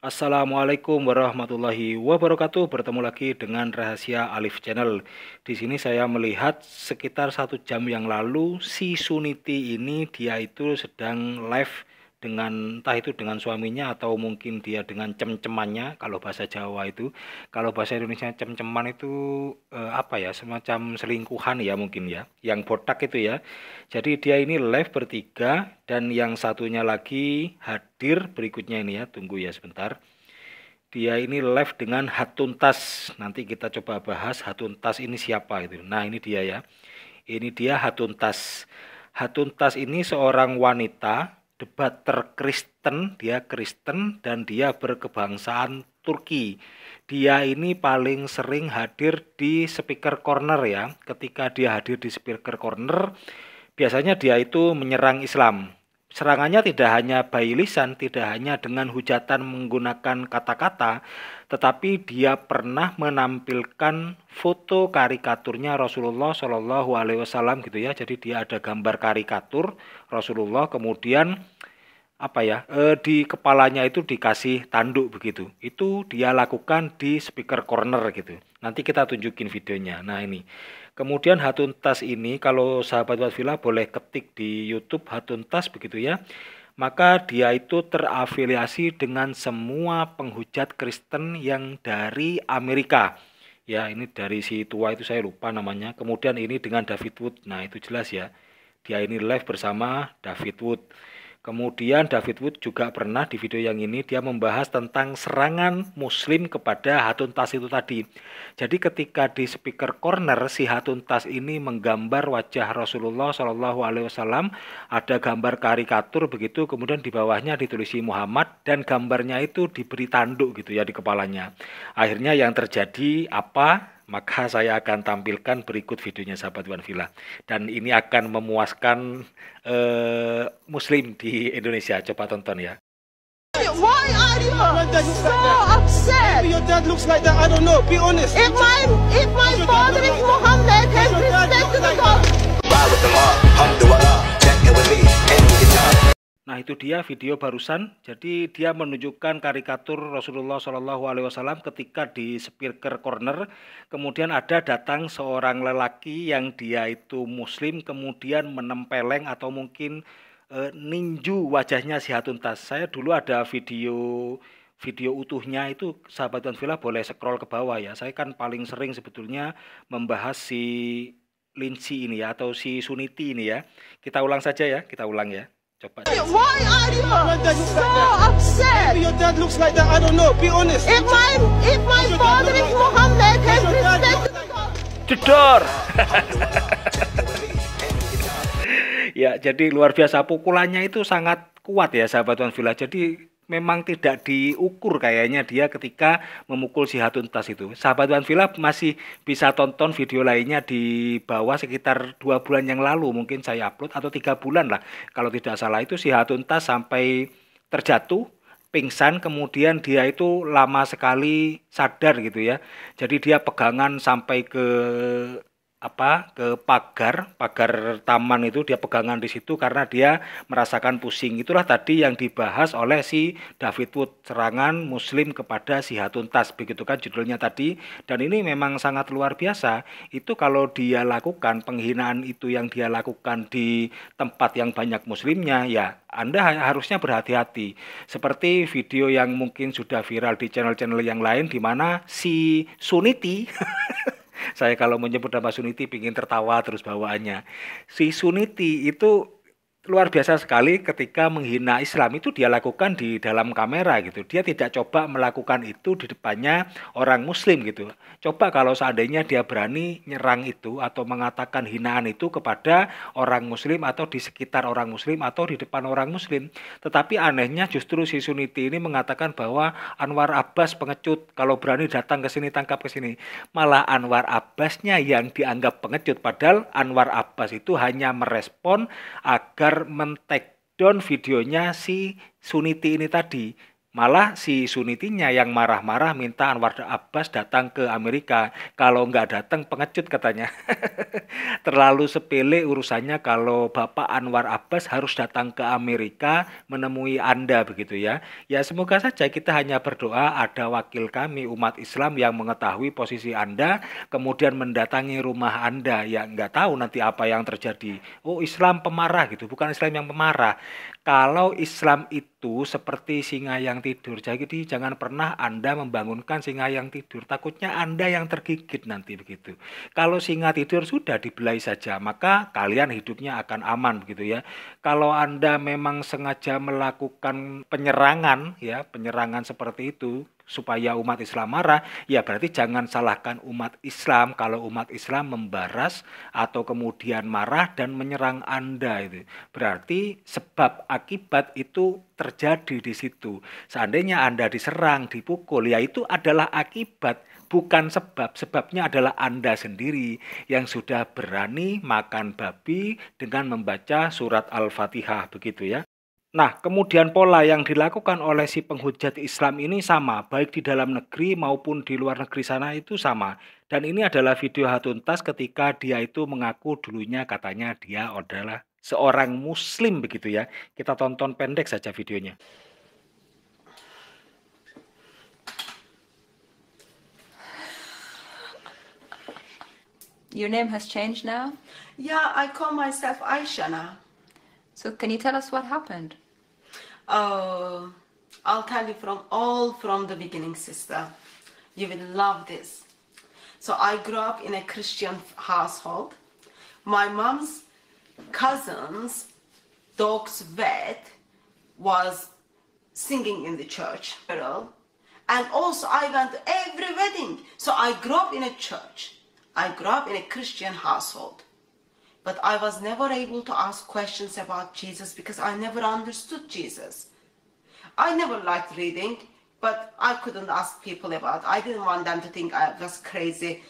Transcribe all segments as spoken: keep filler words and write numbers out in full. Assalamualaikum warahmatullahi wabarakatuh. Bertemu lagi dengan Rahasia Alif Channel. Di sini saya melihat sekitar satu jam yang lalu si Suniti ini dia itu sedang live dengan entah itu dengan suaminya atau mungkin dia dengan cem-cemannya kalau bahasa Jawa itu. Kalau bahasa Indonesia cem-ceman itu eh, apa ya? Semacam selingkuhan ya mungkin ya. Yang botak itu ya. Jadi dia ini live bertiga dan yang satunya lagi hadir berikutnya ini ya, tunggu ya sebentar. Dia ini live dengan Hatun Tash. Nanti kita coba bahas Hatun Tash ini siapa itu. Nah ini dia ya, ini dia Hatun Tash. Hatun Tash ini seorang wanita debater Kristen, dia Kristen dan dia berkebangsaan Turki. Dia ini paling sering hadir di speaker corner ya. Ketika dia hadir di speaker corner, biasanya dia itu menyerang Islam. Serangannya tidak hanya by lisan, tidak hanya dengan hujatan menggunakan kata-kata, tetapi dia pernah menampilkan foto karikaturnya Rasulullah Shallallahu Alaihi Wasallam gitu ya. Jadi dia ada gambar karikatur Rasulullah, kemudian apa ya eh, di kepalanya itu dikasih tanduk begitu. Itu dia lakukan di speaker corner gitu. Nanti kita tunjukin videonya. Nah ini. Kemudian Hatun Tash ini kalau sahabat Watfila boleh ketik di YouTube Hatun Tash begitu ya. Maka dia itu terafiliasi dengan semua penghujat Kristen yang dari Amerika. Ya, ini dari si tua itu saya lupa namanya. Kemudian ini dengan David Wood. Nah, itu jelas ya. Dia ini live bersama David Wood. Kemudian David Wood juga pernah di video yang ini dia membahas tentang serangan muslim kepada Hatun Tash itu tadi. Jadi ketika di speaker corner si Hatun Tash ini menggambar wajah Rasulullah Shallallahu Alaihi Wasallam, ada gambar karikatur begitu, kemudian di bawahnya ditulisi Muhammad dan gambarnya itu diberi tanduk gitu ya di kepalanya. Akhirnya yang terjadi apa? Maka saya akan tampilkan berikut videonya sahabat Wanvilla. Dan ini akan memuaskan uh, muslim di Indonesia. Coba tonton ya. Why are you so upset? Your dad looks like that, I don't know, be honest. If my, if my father is Muhammad, has respect to the God. Nah itu dia video barusan. Jadi dia menunjukkan karikatur Rasulullah Shallallahu Alaihi Wasallam ketika di speaker corner. Kemudian ada datang seorang lelaki yang dia itu muslim, kemudian menempeleng atau mungkin e, ninju wajahnya si Hatun Tash. Saya dulu ada video video utuhnya itu sahabat Wanvilla boleh scroll ke bawah ya. Saya kan paling sering sebetulnya membahas si Linci ini ya, atau si Suniti ini ya. Kita ulang saja ya, kita ulang ya. Coba. Why are you so upset? Your dad looks like that, I don't know, be honest. If my, if my father is Muhammad, has respect to God. Jedor. Ya, jadi luar biasa pukulannya itu sangat kuat ya sahabat Wanvilla. Jadi memang tidak diukur kayaknya dia ketika memukul si Hatun Tash itu. Sahabat Wanvilla masih bisa tonton video lainnya di bawah sekitar dua bulan yang lalu mungkin saya upload atau tiga bulan lah. Kalau tidak salah itu si Hatun Tash sampai terjatuh, pingsan, kemudian dia itu lama sekali sadar gitu ya. Jadi dia pegangan sampai ke apa ke pagar pagar taman itu, dia pegangan di situ karena dia merasakan pusing. Itulah tadi yang dibahas oleh si David Wood, serangan muslim kepada si Hatun Tash begitu kan judulnya tadi. Dan ini memang sangat luar biasa itu kalau dia lakukan penghinaan itu yang dia lakukan di tempat yang banyak muslimnya ya. Anda harusnya berhati-hati seperti video yang mungkin sudah viral di channel-channel yang lain di mana si Suniti saya kalau menyebut nama Suniti pingin tertawa terus bawaannya. Si Suniti itu luar biasa sekali ketika menghina Islam itu dia lakukan di dalam kamera gitu. Dia tidak coba melakukan itu di depannya orang muslim gitu. Coba kalau seandainya dia berani nyerang itu atau mengatakan hinaan itu kepada orang muslim atau di sekitar orang muslim atau di depan orang muslim. Tetapi anehnya justru si Suniti ini mengatakan bahwa Anwar Abbas pengecut, kalau berani datang ke sini tangkap ke sini. Malah Anwar Abbasnya yang dianggap pengecut, padahal Anwar Abbas itu hanya merespon agar men-take down videonya si Suniti ini tadi. Malah si Sunitinya yang marah-marah minta Anwar Abbas datang ke Amerika. Kalau nggak datang pengecut katanya. Terlalu sepele urusannya kalau Bapak Anwar Abbas harus datang ke Amerika menemui Anda begitu ya. Ya semoga saja kita hanya berdoa ada wakil kami umat Islam yang mengetahui posisi Anda. Kemudian mendatangi rumah Anda. Ya nggak tahu nanti apa yang terjadi. Oh Islam pemarah gitu, bukan Islam yang pemarah. Kalau Islam itu seperti singa yang tidur, jadi jangan pernah Anda membangunkan singa yang tidur. Takutnya Anda yang tergigit nanti begitu. Kalau singa tidur sudah dibelai saja, maka kalian hidupnya akan aman begitu ya. Kalau Anda memang sengaja melakukan penyerangan, ya penyerangan seperti itu, supaya umat Islam marah, ya berarti jangan salahkan umat Islam kalau umat Islam membaras atau kemudian marah dan menyerang Anda itu. Berarti sebab akibat itu terjadi di situ. Seandainya Anda diserang, dipukul, ya itu adalah akibat, bukan sebab. Sebabnya adalah Anda sendiri yang sudah berani makan babi dengan membaca surat Al-Fatihah begitu ya. Nah, kemudian pola yang dilakukan oleh si penghujat Islam ini sama, baik di dalam negeri maupun di luar negeri sana itu sama. Dan ini adalah video Hatun Tash ketika dia itu mengaku dulunya katanya dia adalah seorang muslim begitu ya. Kita tonton pendek saja videonya. Your name has changed now? Yeah, I call myself Aisha now. So can you tell us what happened? Uh, I'll tell you from all from the beginning, sister. You will love this. So I grew up in a Christian household. My mom's cousin's dog's vet was singing in the church. And also I went to every wedding. So I grew up in a church. I grew up in a Christian household. But I was never able to ask questions about Jesus because I never understood Jesus. I never liked reading, but I couldn't ask people about it. I didn't want them to think I was crazy.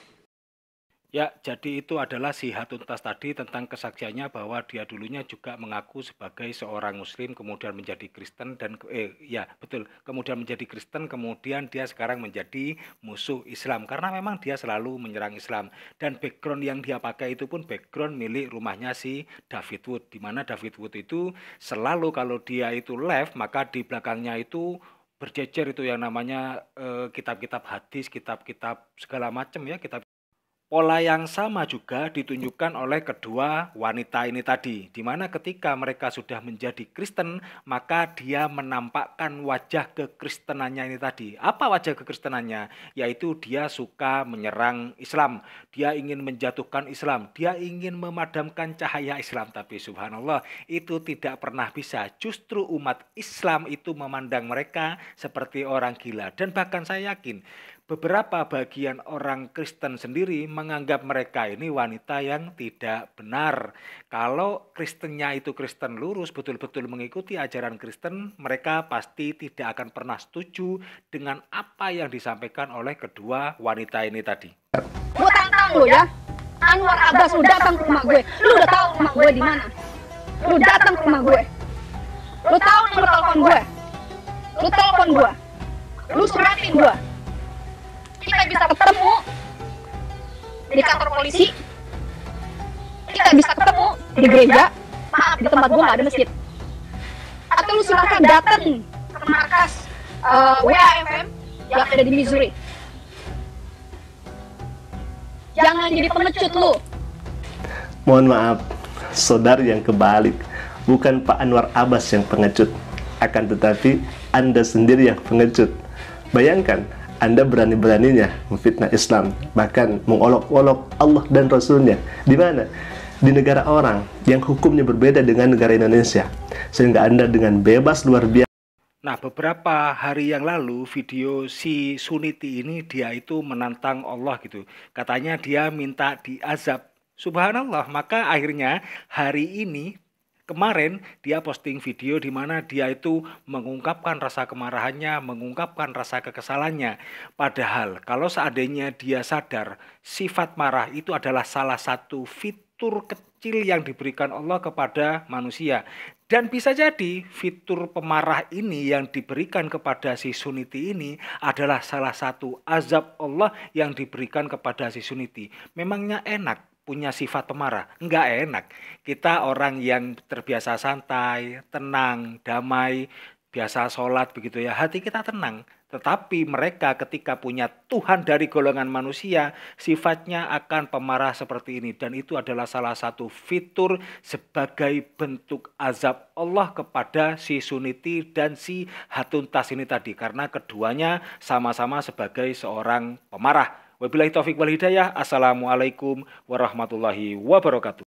Ya, jadi itu adalah si Hatun Tash tadi tentang kesaksiannya bahwa dia dulunya juga mengaku sebagai seorang muslim kemudian menjadi Kristen dan eh ya betul, kemudian menjadi Kristen kemudian dia sekarang menjadi musuh Islam karena memang dia selalu menyerang Islam dan background yang dia pakai itu pun background milik rumahnya si David Wood, di mana David Wood itu selalu kalau dia itu left maka di belakangnya itu berjejer itu yang namanya kitab-kitab eh, hadis, kitab-kitab segala macam ya, kitab. Pola yang sama juga ditunjukkan oleh kedua wanita ini tadi, di mana ketika mereka sudah menjadi Kristen, maka dia menampakkan wajah kekristenannya ini tadi. Apa wajah kekristenannya? Yaitu dia suka menyerang Islam, dia ingin menjatuhkan Islam, dia ingin memadamkan cahaya Islam. Tapi subhanallah, itu tidak pernah bisa. Justru umat Islam itu memandang mereka seperti orang gila. Dan bahkan saya yakin, beberapa bagian orang Kristen sendiri menganggap mereka ini wanita yang tidak benar. Kalau Kristennya itu Kristen lurus, betul-betul mengikuti ajaran Kristen, mereka pasti tidak akan pernah setuju dengan apa yang disampaikan oleh kedua wanita ini tadi. Gue tantang lo ya, Anwar Abbas lu datang ke rumah gue. Lu udah tahu rumah gue di mana. Lu datang ke rumah gue. Lu tahu nomor telepon gue. Lu telepon gue. Lu suratin gue. Kita bisa ketemu di kantor polisi, kita bisa ketemu di gereja, maaf di tempat gue gak ada masjid. Atau lu silahkan datang ke markas uh, W A F M yang ada di Missouri. Jangan jadi pengecut lu. Mohon maaf, saudara yang kebalik, bukan Pak Anwar Abbas yang pengecut, akan tetapi Anda sendiri yang pengecut. Bayangkan, Anda berani-beraninya memfitnah Islam, bahkan mengolok-olok Allah dan Rasulnya. Di mana? Di negara orang yang hukumnya berbeda dengan negara Indonesia. Sehingga Anda dengan bebas luar biasa. Nah, beberapa hari yang lalu video si Suniti ini dia itu menantang Allah gitu. Katanya dia minta diazab. Subhanallah, maka akhirnya hari ini kemarin dia posting video di mana dia itu mengungkapkan rasa kemarahannya, mengungkapkan rasa kekesalannya. Padahal kalau seandainya dia sadar sifat marah itu adalah salah satu fitur kecil yang diberikan Allah kepada manusia. Dan bisa jadi fitur pemarah ini yang diberikan kepada si Suniti ini adalah salah satu azab Allah yang diberikan kepada si Suniti. Memangnya enak punya sifat pemarah? Enggak enak. Kita orang yang terbiasa santai, tenang, damai, biasa sholat begitu ya, hati kita tenang. Tetapi mereka ketika punya Tuhan dari golongan manusia, sifatnya akan pemarah seperti ini. Dan itu adalah salah satu fitur sebagai bentuk azab Allah kepada si Suniti dan si Hatun Tash ini tadi. Karena keduanya sama-sama sebagai seorang pemarah. Wabillahi taufiq wal hidayah. Assalamualaikum warahmatullahi wabarakatuh.